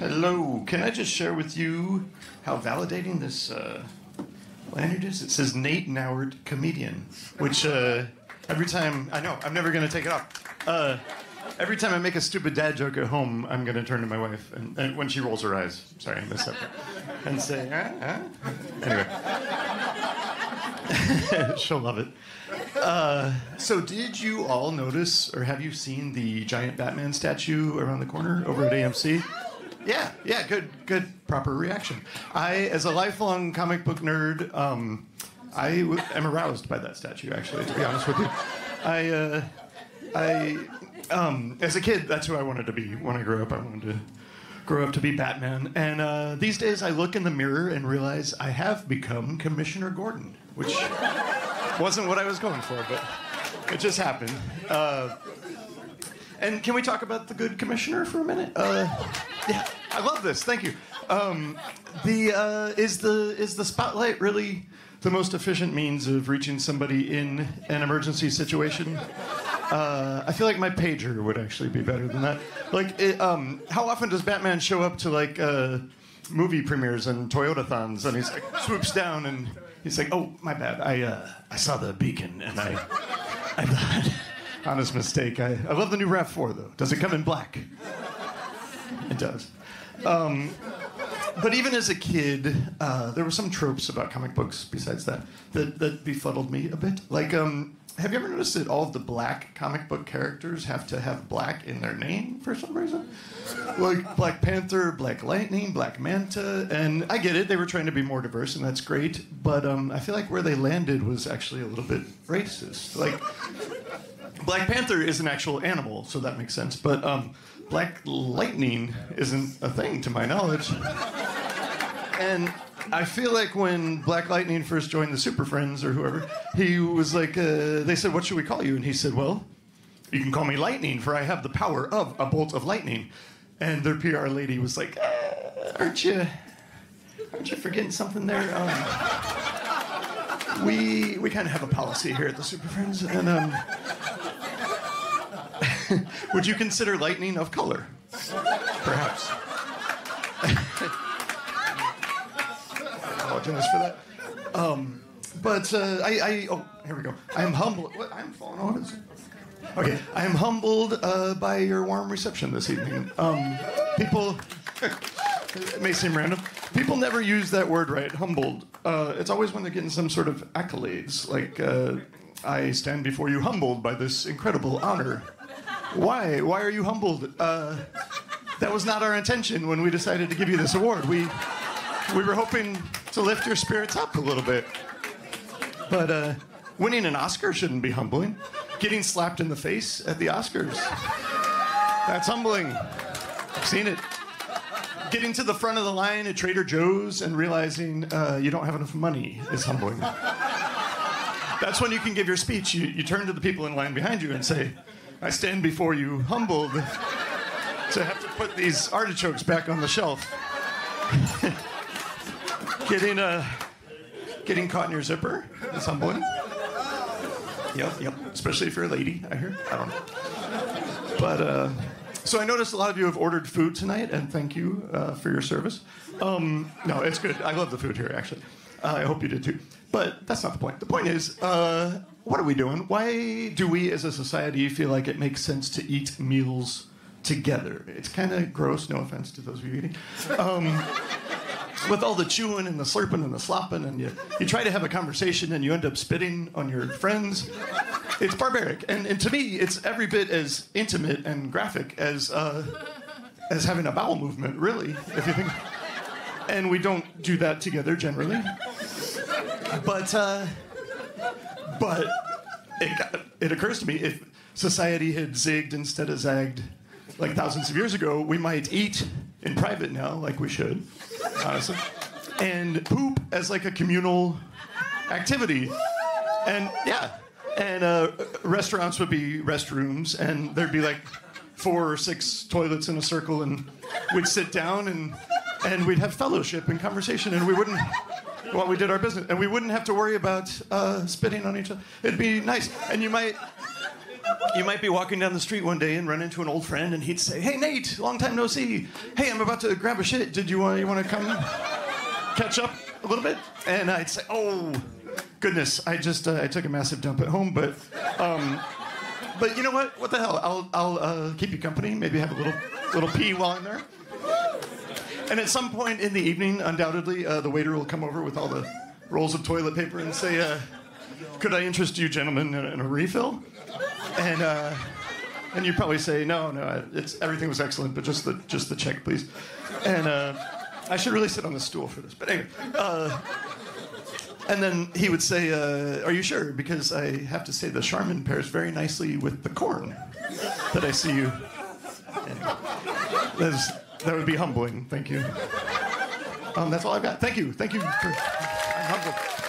Hello. Can I just share with you how validating this lanyard is? It says Nate Nauert, comedian, which every time, I know, I'm never going to take it off. Every time I make a stupid dad joke at home, I'm going to turn to my wife, and when she rolls her eyes, sorry, I messed up, and say, Anyway. She'll love it. So did you all notice, or have you seen the giant Batman statue around the corner over at AMC? Yeah, good, proper reaction. As a lifelong comic book nerd, I am aroused by that statue, actually, to be honest with you. As a kid, that's who I wanted to be. When I grew up, I wanted to grow up to be Batman. And these days, I look in the mirror and realize I have become Commissioner Gordon, which wasn't what I was going for, but it just happened. And can we talk about the good commissioner for a minute? Yeah, I love this. Thank you. Is the spotlight really the most efficient means of reaching somebody in an emergency situation? I feel like my pager would actually be better than that. Like, how often does Batman show up to like movie premieres and Toyotathons, and he's like swoops down and he's like, "Oh, my bad. I saw the beacon and I thought." Honest mistake. I love the new RAV4, though. Does it come in black? It does. But even as a kid, there were some tropes about comic books besides that befuddled me a bit. Like, have you ever noticed that all of the black comic book characters have to have black in their name for some reason? Like Black Panther, Black Lightning, Black Manta, and I get it. They were trying to be more diverse, and that's great. But I feel like where they landed was actually a little bit racist. Like, Black Panther is an actual animal, so that makes sense. But Black Lightning isn't a thing, to my knowledge. And I feel like when Black Lightning first joined the Super Friends or whoever, he was like, they said, "What should we call you?" And he said, "Well, you can call me Lightning, for I have the power of a bolt of lightning." And their PR lady was like, aren't you forgetting something there? We kind of have a policy here at the Super Friends, and would you consider Lightning of color? Perhaps. I apologize for that. But here we go. I am humbled. What? I'm falling on it. Okay, I am humbled by your warm reception this evening. People, it may seem random. People never use that word right, humbled. It's always when they're getting some sort of accolades, like, "I stand before you humbled by this incredible honor." Why are you humbled? That was not our intention when we decided to give you this award. We were hoping to lift your spirits up a little bit. But winning an Oscar shouldn't be humbling. Getting slapped in the face at the Oscars, that's humbling. I've seen it. Getting to the front of the line at Trader Joe's and realizing you don't have enough money is humbling. That's when you can give your speech. You turn to the people in line behind you and say, "I stand before you humbled to have to put these artichokes back on the shelf." Getting caught in your zipper is humbling. Yep. Especially if you're a lady, I hear. I don't know. But, so I noticed a lot of you have ordered food tonight, and thank you for your service. No, it's good. I love the food here, actually. I hope you did too. But that's not the point. The point is, what are we doing? Why do we as a society feel like it makes sense to eat meals together? It's kind of gross, no offense to those of you eating. With all the chewing and the slurping and the slopping, and you try to have a conversation and you end up spitting on your friends. It's barbaric, and to me, it's every bit as intimate and graphic as having a bowel movement, really, if you think. And we don't do that together generally. But it occurs to me, if society had zigged instead of zagged, like thousands of years ago, we might eat in private now, like we should, honestly, and poop as like a communal activity, and yeah. And restaurants would be restrooms, and there'd be like 4 or 6 toilets in a circle, and we'd sit down and we'd have fellowship and conversation, and we wouldn't, well, we did our business, and we wouldn't have to worry about spitting on each other. It'd be nice, and you might You might be walking down the street one day and run into an old friend, and he'd say, "Hey, Nate, long time no see. Hey, I'm about to grab a shit. Did you want to come catch up a little bit?" And I'd say, "Oh, goodness, I just I took a massive dump at home, but you know what? What the hell? I'll keep you company. Maybe have a little pee while I'm there." And at some point in the evening, undoubtedly, the waiter will come over with all the rolls of toilet paper and say, "Could I interest you gentlemen in a refill?" And you probably say, no, everything was excellent, but just the check, please. And I should really sit on the stool for this, but anyway. And then he would say, "Are you sure? Because I have to say the Charmin pairs very nicely with the corn that I see you." That would be humbling, thank you. That's all I've got. Thank you. I'm humble.